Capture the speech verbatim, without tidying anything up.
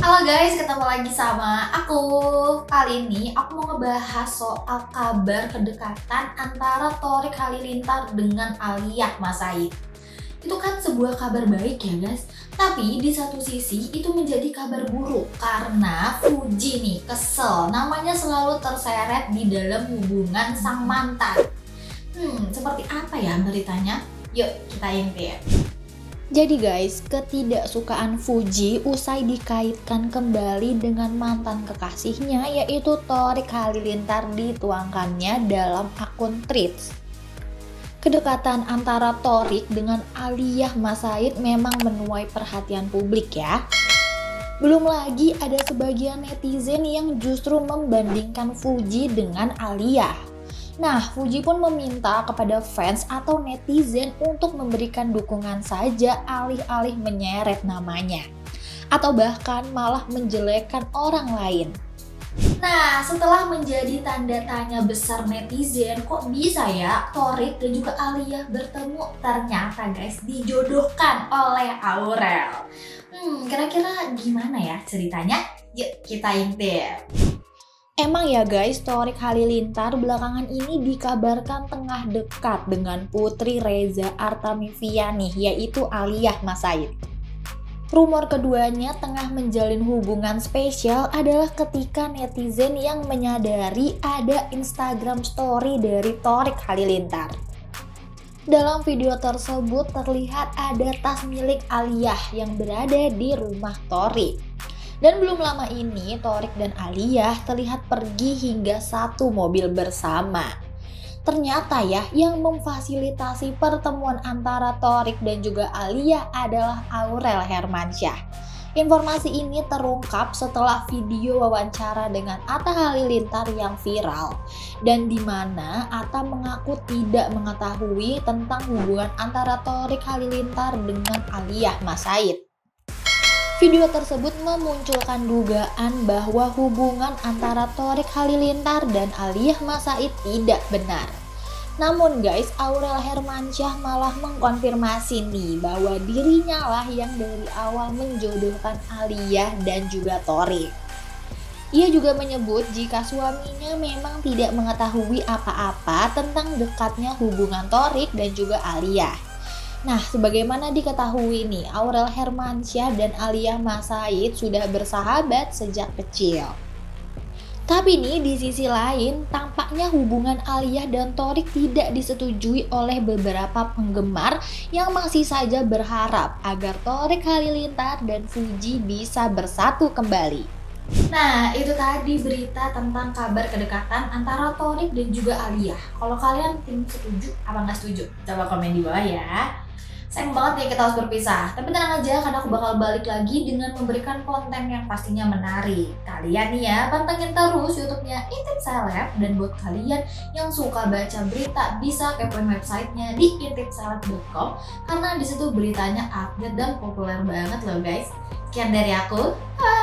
Halo guys, ketemu lagi sama aku. Kali ini aku mau ngebahas soal kabar kedekatan antara Thariq Halilintar dengan Aaliyah Massaid. Itu kan sebuah kabar baik ya guys, tapi di satu sisi itu menjadi kabar buruk karena Fuji nih kesel namanya selalu terseret di dalam hubungan sang mantan. Hmm, seperti apa ya beritanya? Yuk kita intip. Jadi guys, ketidaksukaan Fuji usai dikaitkan kembali dengan mantan kekasihnya yaitu Thariq Halilintar dituangkannya dalam akun Threads. Kedekatan antara Thariq dengan Aaliyah Massaid memang menuai perhatian publik ya. Belum lagi ada sebagian netizen yang justru membandingkan Fuji dengan Aaliyah. Nah, Fuji pun meminta kepada fans atau netizen untuk memberikan dukungan saja alih-alih menyeret namanya. Atau bahkan malah menjelekkan orang lain. Nah, setelah menjadi tanda tanya besar netizen, kok bisa ya Thariq dan juga Aaliyah bertemu? Ternyata guys, dijodohkan oleh Aurel. Hmm, kira-kira gimana ya ceritanya? Yuk kita intip. Emang ya guys, Thariq Halilintar belakangan ini dikabarkan tengah dekat dengan putri Reza Artamiviani yaitu Aaliyah Massaid. Rumor keduanya tengah menjalin hubungan spesial adalah ketika netizen yang menyadari ada Instagram story dari Thariq Halilintar. Dalam video tersebut terlihat ada tas milik Aaliyah yang berada di rumah Thariq. Dan belum lama ini, Thariq dan Aaliyah terlihat pergi hingga satu mobil bersama. Ternyata ya, yang memfasilitasi pertemuan antara Thariq dan juga Aaliyah adalah Aurel Hermansyah. Informasi ini terungkap setelah video wawancara dengan Atta Halilintar yang viral. Dan di mana Atta mengaku tidak mengetahui tentang hubungan antara Thariq Halilintar dengan Aaliyah Massaid. Video tersebut memunculkan dugaan bahwa hubungan antara Thariq Halilintar dan Aaliyah Massaid tidak benar. Namun guys, Aurel Hermansyah malah mengkonfirmasi nih bahwa dirinya lah yang dari awal menjodohkan Aaliyah dan juga Thariq. Ia juga menyebut jika suaminya memang tidak mengetahui apa-apa tentang dekatnya hubungan Thariq dan juga Aaliyah. Nah, sebagaimana diketahui nih, Aurel Hermansyah dan Aaliyah Massaid sudah bersahabat sejak kecil. Tapi nih, di sisi lain, tampaknya hubungan Aaliyah dan Thariq tidak disetujui oleh beberapa penggemar yang masih saja berharap agar Thariq Halilintar dan Fuji bisa bersatu kembali. Nah, itu tadi berita tentang kabar kedekatan antara Thariq dan juga Aaliyah. Kalau kalian tim setuju apa nggak setuju? Coba komen di bawah ya. Sayang banget ya kita harus berpisah. Tapi tenang aja karena aku bakal balik lagi dengan memberikan konten yang pastinya menarik. Kalian nih ya, pantengin terus YouTube-nya Intip Seleb. Dan buat kalian yang suka baca berita, bisa kepoin websitenya di intip seleb dot com. Karena disitu beritanya update dan populer banget loh guys. Sekian dari aku. Bye!